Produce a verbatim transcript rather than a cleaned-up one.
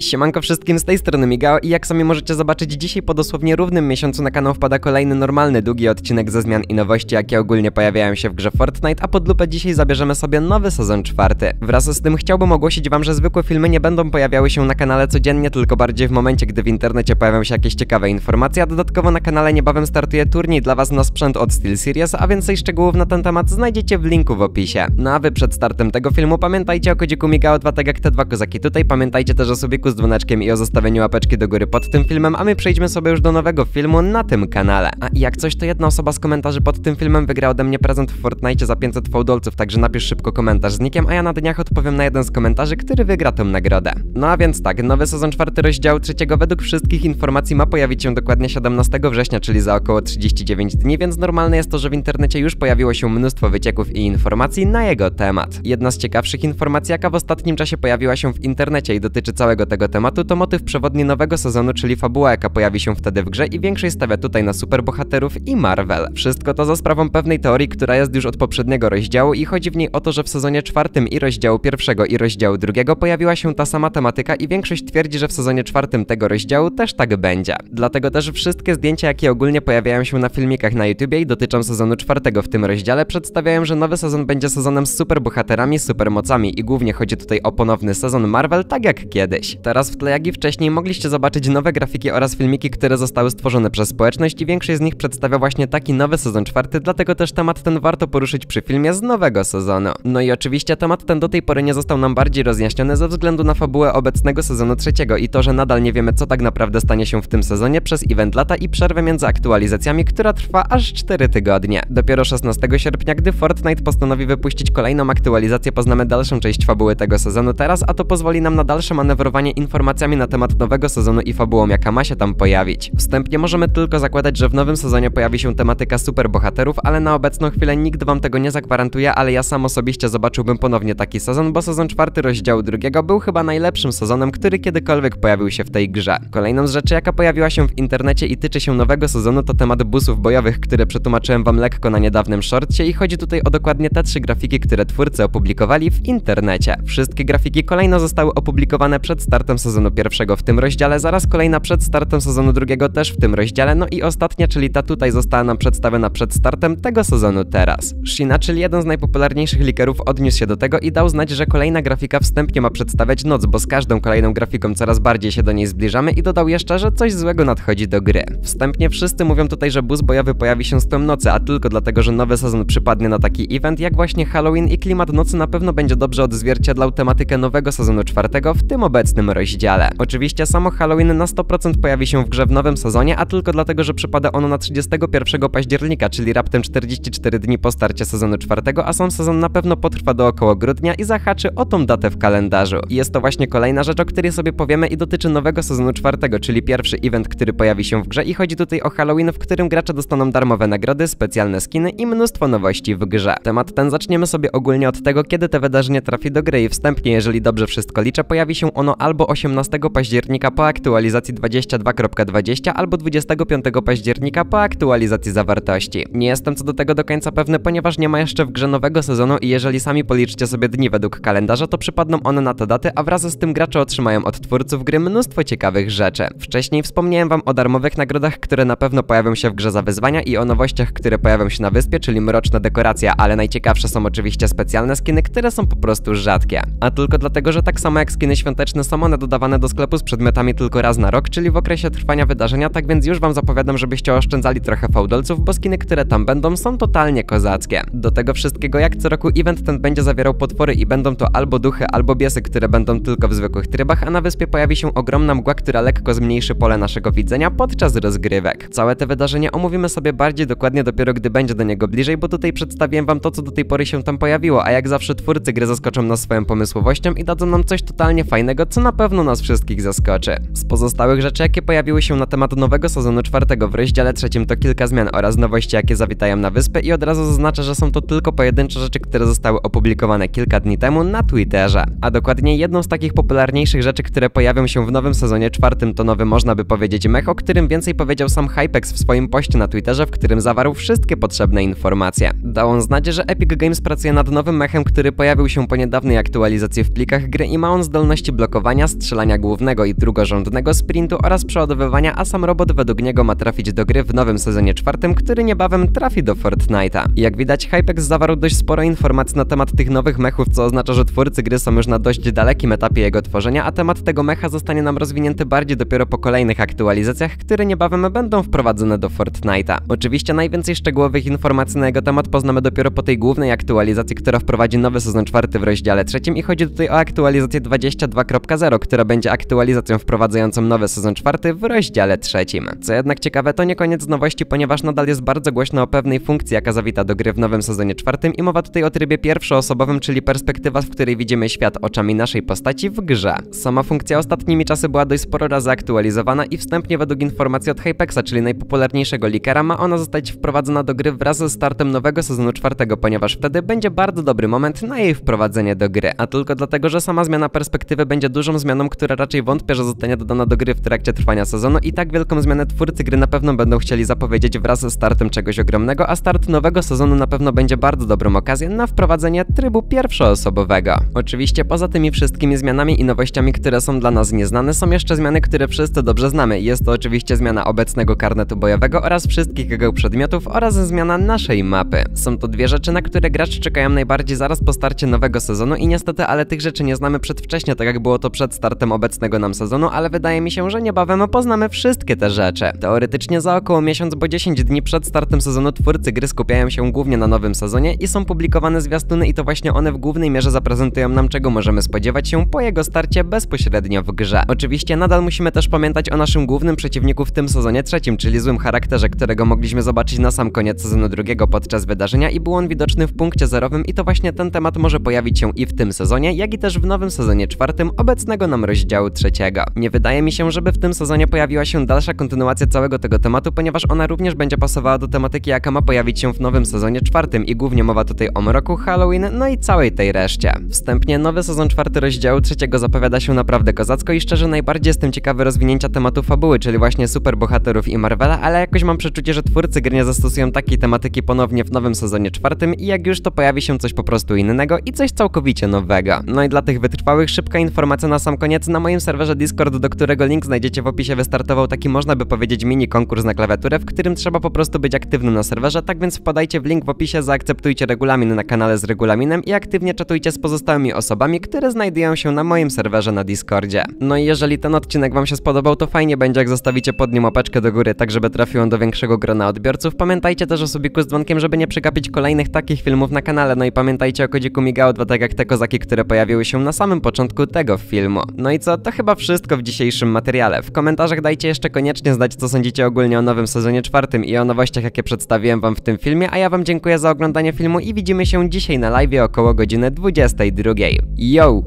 Siemanko wszystkim, z tej strony Migao i jak sami możecie zobaczyć, dzisiaj po dosłownie równym miesiącu na kanał wpada kolejny normalny, długi odcinek ze zmian i nowości, jakie ogólnie pojawiają się w grze Fortnite, a pod lupę dzisiaj zabierzemy sobie nowy sezon czwarty. Wraz z tym chciałbym ogłosić wam, że zwykłe filmy nie będą pojawiały się na kanale codziennie, tylko bardziej w momencie, gdy w internecie pojawią się jakieś ciekawe informacje, a dodatkowo na kanale niebawem startuje turniej dla was na sprzęt od SteelSeries, a więcej szczegółów na ten temat znajdziecie w linku w opisie. No a wy przed startem tego filmu pamiętajcie o kodziku Migao, dwa tak jak te dwa kozaki tutaj, pamiętajcie też o sobie z dzwoneczkiem i o zostawieniu łapeczki do góry pod tym filmem, a my przejdźmy sobie już do nowego filmu na tym kanale. A jak coś, to jedna osoba z komentarzy pod tym filmem wygra ode mnie prezent w Fortnite za pięćset fałdolców, także napisz szybko komentarz z nikiem, a ja na dniach odpowiem na jeden z komentarzy, który wygra tą nagrodę. No a więc tak, nowy sezon czwarty rozdziału trzeciego według wszystkich informacji ma pojawić się dokładnie siedemnastego września, czyli za około trzydzieści dziewięć dni, więc normalne jest to, że w internecie już pojawiło się mnóstwo wycieków i informacji na jego temat. Jedna z ciekawszych informacji, jaka w ostatnim czasie pojawiła się w internecie i dotyczy całego tego tematu, to motyw przewodni nowego sezonu, czyli fabuła, jaka pojawi się wtedy w grze, i większej stawia tutaj na superbohaterów i Marvel. Wszystko to za sprawą pewnej teorii, która jest już od poprzedniego rozdziału i chodzi w niej o to, że w sezonie czwartym i rozdziału pierwszego i rozdziału drugiego pojawiła się ta sama tematyka i większość twierdzi, że w sezonie czwartym tego rozdziału też tak będzie. Dlatego też wszystkie zdjęcia, jakie ogólnie pojawiają się na filmikach na YouTubie i dotyczą sezonu czwartego w tym rozdziale, przedstawiają, że nowy sezon będzie sezonem z superbohaterami, supermocami i głównie chodzi tutaj o ponowny sezon Marvel, tak jak kiedyś. Teraz w tle, jak i wcześniej, mogliście zobaczyć nowe grafiki oraz filmiki, które zostały stworzone przez społeczność i większość z nich przedstawia właśnie taki nowy sezon czwarty, dlatego też temat ten warto poruszyć przy filmie z nowego sezonu. No i oczywiście temat ten do tej pory nie został nam bardziej rozjaśniony ze względu na fabułę obecnego sezonu trzeciego i to, że nadal nie wiemy, co tak naprawdę stanie się w tym sezonie przez event lata i przerwę między aktualizacjami, która trwa aż cztery tygodnie. Dopiero szesnastego sierpnia, gdy Fortnite postanowi wypuścić kolejną aktualizację, poznamy dalszą część fabuły tego sezonu teraz, a to pozwoli nam na dalsze manewrowanie informacjami na temat nowego sezonu i fabułą, jaka ma się tam pojawić. Wstępnie możemy tylko zakładać, że w nowym sezonie pojawi się tematyka superbohaterów, ale na obecną chwilę nikt wam tego nie zagwarantuje, ale ja sam osobiście zobaczyłbym ponownie taki sezon, bo sezon czwarty rozdziału drugiego był chyba najlepszym sezonem, który kiedykolwiek pojawił się w tej grze. Kolejną z rzeczy, jaka pojawiła się w internecie i tyczy się nowego sezonu, to temat busów bojowych, które przetłumaczyłem wam lekko na niedawnym shortcie i chodzi tutaj o dokładnie te trzy grafiki, które twórcy opublikowali w internecie. Wszystkie grafiki kolejno zostały opublikowane przed startem sezonu pierwszego w tym rozdziale, zaraz kolejna przed startem sezonu drugiego też w tym rozdziale, no i ostatnia, czyli ta tutaj, została nam przedstawiona przed startem tego sezonu teraz. Shina, czyli jeden z najpopularniejszych likerów, odniósł się do tego i dał znać, że kolejna grafika wstępnie ma przedstawiać noc, bo z każdą kolejną grafiką coraz bardziej się do niej zbliżamy, i dodał jeszcze, że coś złego nadchodzi do gry. Wstępnie wszyscy mówią tutaj, że bus bojowy pojawi się z tą nocy, a tylko dlatego, że nowy sezon przypadnie na taki event jak właśnie Halloween i klimat nocy na pewno będzie dobrze odzwierciedlał tematykę nowego sezonu czwartego w tym obecnym rozdziale. Rozdziale. Oczywiście samo Halloween na sto procent pojawi się w grze w nowym sezonie, a tylko dlatego, że przypada ono na trzydziestego pierwszego października, czyli raptem czterdzieści cztery dni po starcie sezonu czwartego, a sam sezon na pewno potrwa do około grudnia i zahaczy o tą datę w kalendarzu. I jest to właśnie kolejna rzecz, o której sobie powiemy i dotyczy nowego sezonu czwartego, czyli pierwszy event, który pojawi się w grze, i chodzi tutaj o Halloween, w którym gracze dostaną darmowe nagrody, specjalne skiny i mnóstwo nowości w grze. Temat ten zaczniemy sobie ogólnie od tego, kiedy to wydarzenie trafi do gry, i wstępnie, jeżeli dobrze wszystko liczę, pojawi się ono albo osiemnastego października po aktualizacji dwadzieścia dwa kropka dwadzieścia albo dwudziestego piątego października po aktualizacji zawartości. Nie jestem co do tego do końca pewny, ponieważ nie ma jeszcze w grze nowego sezonu i jeżeli sami policzcie sobie dni według kalendarza, to przypadną one na te daty, a wraz z tym gracze otrzymają od twórców gry mnóstwo ciekawych rzeczy. Wcześniej wspomniałem wam o darmowych nagrodach, które na pewno pojawią się w grze za wyzwania, i o nowościach, które pojawią się na wyspie, czyli mroczne dekoracje, ale najciekawsze są oczywiście specjalne skiny, które są po prostu rzadkie. A tylko dlatego, że tak samo jak skiny świąteczne, są one dodawane do sklepu z przedmiotami tylko raz na rok, czyli w okresie trwania wydarzenia, tak więc już wam zapowiadam, żebyście oszczędzali trochę fałdolców, bo skiny, które tam będą, są totalnie kozackie. Do tego wszystkiego, jak co roku, event ten będzie zawierał potwory i będą to albo duchy, albo biesy, które będą tylko w zwykłych trybach, a na wyspie pojawi się ogromna mgła, która lekko zmniejszy pole naszego widzenia podczas rozgrywek. Całe te wydarzenie omówimy sobie bardziej dokładnie dopiero, gdy będzie do niego bliżej, bo tutaj przedstawiłem wam to, co do tej pory się tam pojawiło, a jak zawsze twórcy gry zaskoczą nas swoją pomysłowością i dadzą nam coś totalnie fajnego, co na pewno Pewno nas wszystkich zaskoczy. Z pozostałych rzeczy, jakie pojawiły się na temat nowego sezonu czwartego w rozdziale trzecim, to kilka zmian oraz nowości, jakie zawitają na wyspę, i od razu zaznaczę, że są to tylko pojedyncze rzeczy, które zostały opublikowane kilka dni temu na Twitterze. A dokładnie jedną z takich popularniejszych rzeczy, które pojawią się w nowym sezonie czwartym, to nowy, można by powiedzieć, mech, o którym więcej powiedział sam Hypex w swoim poście na Twitterze, w którym zawarł wszystkie potrzebne informacje. Dał on znać, że Epic Games pracuje nad nowym mechem, który pojawił się po niedawnej aktualizacji w plikach gry i ma on zdolności blokowania, biegania, strzelania głównego i drugorzędnego sprintu oraz przeładowywania, a sam robot według niego ma trafić do gry w nowym sezonie czwartym, który niebawem trafi do Fortnite'a. Jak widać, Hypex zawarł dość sporo informacji na temat tych nowych mechów, co oznacza, że twórcy gry są już na dość dalekim etapie jego tworzenia, a temat tego mecha zostanie nam rozwinięty bardziej dopiero po kolejnych aktualizacjach, które niebawem będą wprowadzone do Fortnite'a. Oczywiście najwięcej szczegółowych informacji na jego temat poznamy dopiero po tej głównej aktualizacji, która wprowadzi nowy sezon czwarty w rozdziale trzecim i chodzi tutaj o aktualizację dwadzieścia dwa kropka zero, która będzie aktualizacją wprowadzającą nowy sezon czwarty w rozdziale trzecim. Co jednak ciekawe, to nie koniec nowości, ponieważ nadal jest bardzo głośno o pewnej funkcji, jaka zawita do gry w nowym sezonie czwartym i mowa tutaj o trybie pierwszoosobowym, czyli perspektywa, w której widzimy świat oczami naszej postaci w grze. Sama funkcja ostatnimi czasy była dość sporo razy aktualizowana i wstępnie według informacji od Hypexa, czyli najpopularniejszego leakera, ma ona zostać wprowadzona do gry wraz ze startem nowego sezonu czwartego, ponieważ wtedy będzie bardzo dobry moment na jej wprowadzenie do gry, a tylko dlatego, że sama zmiana perspektywy będzie dużą zmianą, która raczej wątpię, że zostanie dodana do gry w trakcie trwania sezonu i tak wielką zmianę twórcy gry na pewno będą chcieli zapowiedzieć wraz ze startem czegoś ogromnego, a start nowego sezonu na pewno będzie bardzo dobrą okazją na wprowadzenie trybu pierwszoosobowego. Oczywiście poza tymi wszystkimi zmianami i nowościami, które są dla nas nieznane, są jeszcze zmiany, które wszyscy dobrze znamy. Jest to oczywiście zmiana obecnego karnetu bojowego oraz wszystkich jego przedmiotów oraz zmiana naszej mapy. Są to dwie rzeczy, na które gracze czekają najbardziej zaraz po starcie nowego sezonu i niestety, ale tych rzeczy nie znamy przedwcześnie, tak jak było to przed startem obecnego nam sezonu, ale wydaje mi się, że niebawem poznamy wszystkie te rzeczy. Teoretycznie za około miesiąc, bo dziesięć dni przed startem sezonu twórcy gry skupiają się głównie na nowym sezonie i są publikowane zwiastuny i to właśnie one w głównej mierze zaprezentują nam, czego możemy spodziewać się po jego starcie bezpośrednio w grze. Oczywiście nadal musimy też pamiętać o naszym głównym przeciwniku w tym sezonie trzecim, czyli złym charakterze, którego mogliśmy zobaczyć na sam koniec sezonu drugiego podczas wydarzenia i był on widoczny w punkcie zerowym i to właśnie ten temat może pojawić się i w tym sezonie, jak i też w nowym sezonie czwartym obecnego nam rozdziału trzeciego. Nie wydaje mi się, żeby w tym sezonie pojawiła się dalsza kontynuacja całego tego tematu, ponieważ ona również będzie pasowała do tematyki, jaka ma pojawić się w nowym sezonie czwartym i głównie mowa tutaj o mroku, Halloween, no i całej tej reszcie. Wstępnie nowy sezon czwarty rozdziału trzeciego zapowiada się naprawdę kozacko i szczerze najbardziej jestem ciekawy rozwinięcia tematu fabuły, czyli właśnie superbohaterów i Marvela, ale jakoś mam przeczucie, że twórcy gry nie zastosują takiej tematyki ponownie w nowym sezonie czwartym i jak już to pojawi się coś po prostu innego i coś całkowicie nowego. No i dla tych wytrwałych szybka informacja na sam koniec. Na moim serwerze Discord, do którego link znajdziecie w opisie, wystartował taki, można by powiedzieć, mini konkurs na klawiaturę, w którym trzeba po prostu być aktywnym na serwerze, tak więc wpadajcie w link w opisie, zaakceptujcie regulamin na kanale z regulaminem i aktywnie czatujcie z pozostałymi osobami, które znajdują się na moim serwerze na Discordzie. No i jeżeli ten odcinek wam się spodobał, to fajnie będzie, jak zostawicie pod nim łapeczkę do góry, tak żeby trafił on do większego grona odbiorców. Pamiętajcie też o subiku z dzwonkiem, żeby nie przegapić kolejnych takich filmów na kanale, no i pamiętajcie o kodziku Migao, tak jak te kozaki, które pojawiły się na samym początku tego filmu. No i co? To chyba wszystko w dzisiejszym materiale. W komentarzach dajcie jeszcze koniecznie znać, co sądzicie ogólnie o nowym sezonie czwartym i o nowościach, jakie przedstawiłem wam w tym filmie, a ja wam dziękuję za oglądanie filmu i widzimy się dzisiaj na live'ie około godziny dwudziestej drugiej. Yo!